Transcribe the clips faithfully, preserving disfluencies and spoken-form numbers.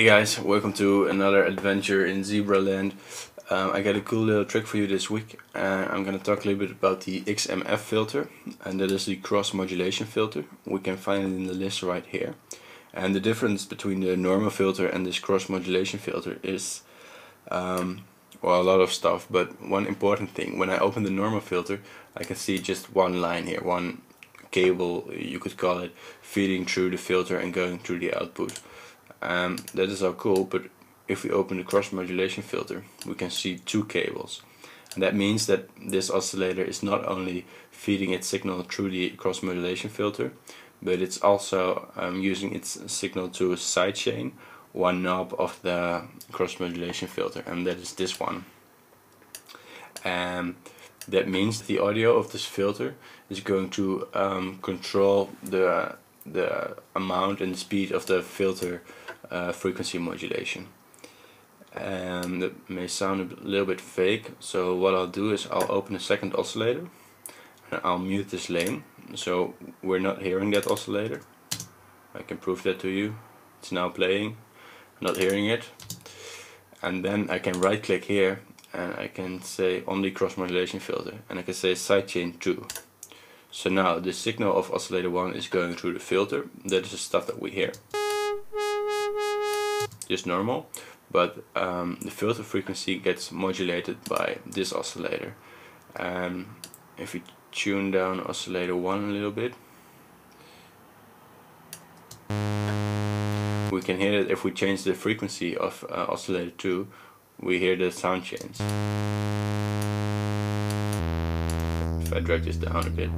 Hey guys, welcome to another adventure in Zebra Land. Um, I got a cool little trick for you this week. Uh, I'm going to talk a little bit about the X M F filter, and that is the cross modulation filter. We can find it in the list right here. And the difference between the normal filter and this cross modulation filter is, um, well, a lot of stuff, but one important thing: when I open the normal filter, I can see just one line here, one cable, you could call it, feeding through the filter and going through the output. Um, that is all cool, but if we open the cross modulation filter, we can see two cables, and that means that this oscillator is not only feeding its signal through the cross modulation filter, but it's also um, using its signal to sidechain one knob of the cross modulation filter, and that is this one. Um, that means the audio of this filter is going to um, control the the amount and speed of the filter uh, frequency modulation. And that may sound a little bit fake, so what I'll do is I'll open a second oscillator and I'll mute this lane, so we're not hearing that oscillator. I can prove that to you. It's now playing, not hearing it. And then I can right click here and I can say on the cross modulation filter, and I can say sidechain two. So now the signal of oscillator one is going through the filter. That is the stuff that we hear, just normal, but um, the filter frequency gets modulated by this oscillator. Um, if we tune down oscillator one a little bit, we can hear that if we change the frequency of uh, oscillator two, we hear the sound change. If I drag this down a bit,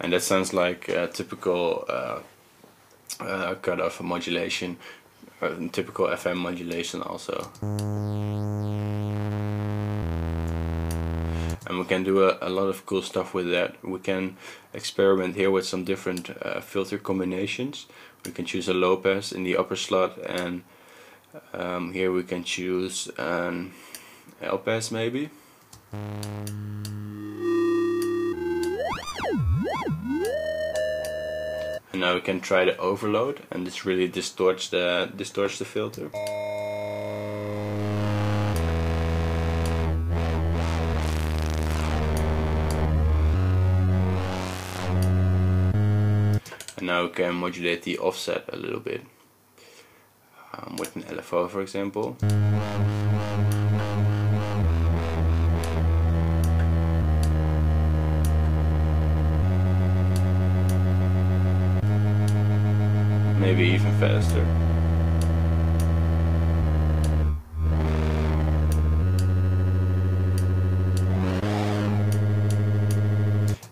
and that sounds like a typical uh, uh, cutoff modulation, uh, typical F M modulation also. And we can do a, a lot of cool stuff with that. We can experiment here with some different uh, filter combinations. We can choose a low pass in the upper slot, and um, here we can choose an L pass maybe. And now we can try the overload, and this really distorts the distorts the filter. Now we can modulate the offset a little bit um, with an L F O, for example. Maybe even faster.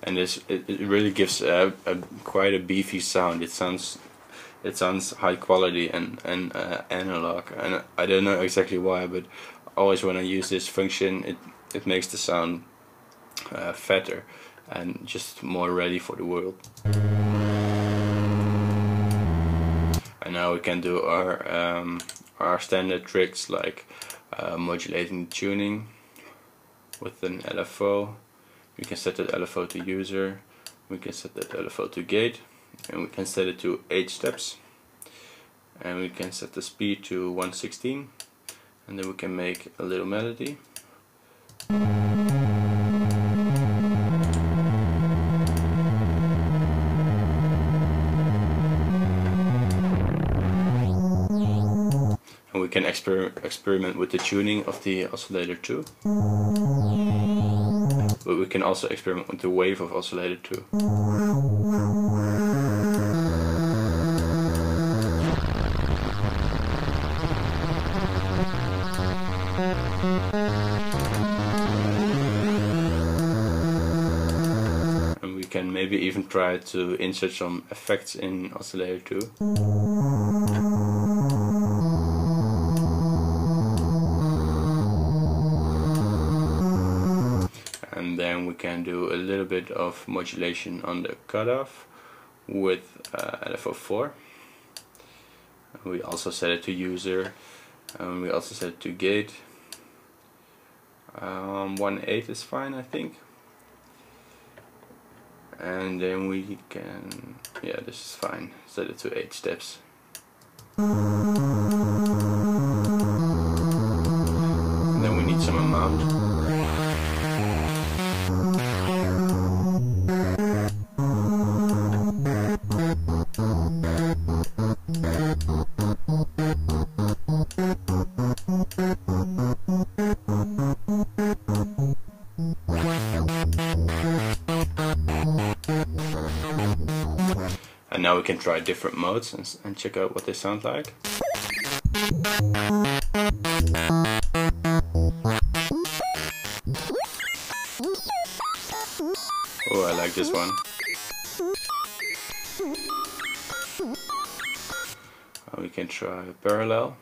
And this, it, it really gives a, a quite a beefy sound. It sounds, it sounds high quality and and uh, analog. And I don't know exactly why, but always when I use this function, it it makes the sound uh, fatter and just more ready for the world. And now we can do our um, our standard tricks, like uh, modulating the tuning with an L F O. We can set that L F O to user, we can set that L F O to gate, and we can set it to eight steps, and we can set the speed to one sixteen, and then we can make a little melody. And we can exper experiment with the tuning of the oscillator too. But we can also experiment with the wave of oscillator two. And we can maybe even try to insert some effects in oscillator two. And then we can do a little bit of modulation on the cutoff with uh, L F O four. We also set it to user, and we also set it to gate. Um, one eight is fine, I think. and then we can, yeah, this is fine, set it to eight steps. And then we need some amount. And now we can try different modes and, and check out what they sound like. Oh, I like this one. And we can try parallel.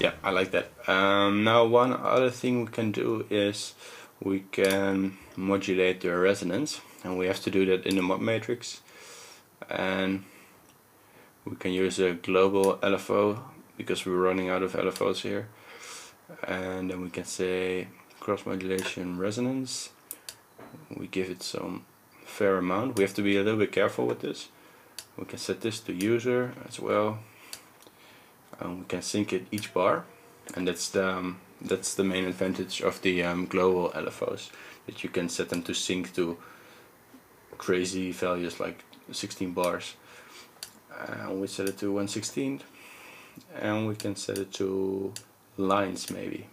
Yeah, I like that. Um, now one other thing we can do is we can modulate the resonance, and we have to do that in the mod matrix, and we can use a global L F O because we're running out of L F Os here, and then we can say cross modulation resonance. We give it some fair amount. We have to be a little bit careful with this. We can set this to user as well. Um, we can sync it each bar, and that's the um, that's the main advantage of the um, global L F Os, that you can set them to sync to crazy values like sixteen bars. Uh, we set it to one sixteenth, and we can set it to lines maybe,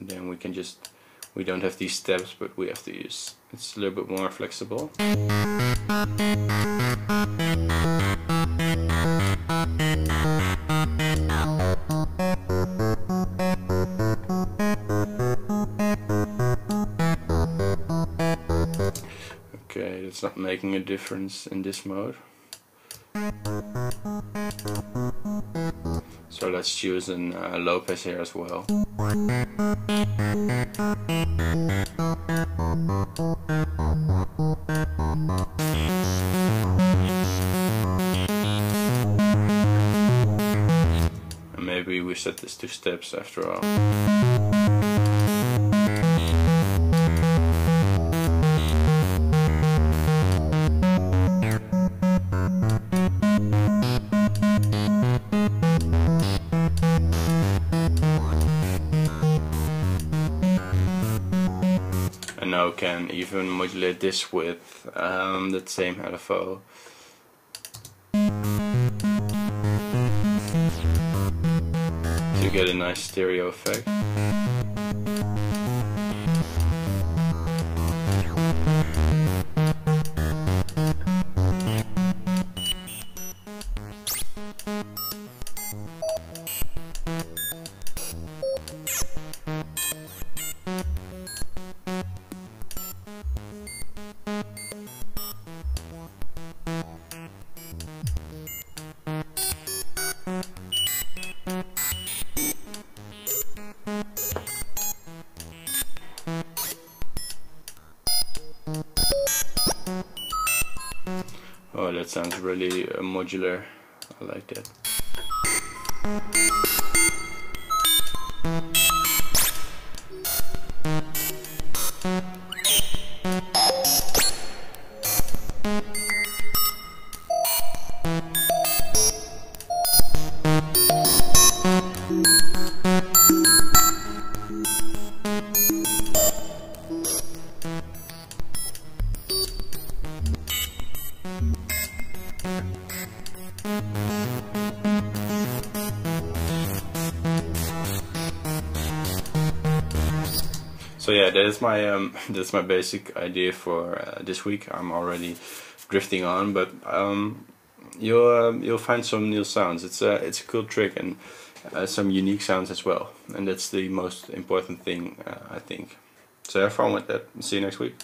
and then we can just, we don't have these steps, but we have to use, it's a little bit more flexible. Okay, that's not making a difference in this mode. So let's choose an uh, low pass here as well. And maybe we set this to steps after all. Now can even modulate this with um, that same L F O. To get a nice stereo effect. Oh, that sounds really uh, modular. I like that. So yeah, that is my um, that's my basic idea for uh, this week. I'm already drifting on, but um, you'll um, you'll find some new sounds. It's a it's a cool trick, and uh, some unique sounds as well. And that's the most important thing, uh, I think. So have fun with that. See you next week.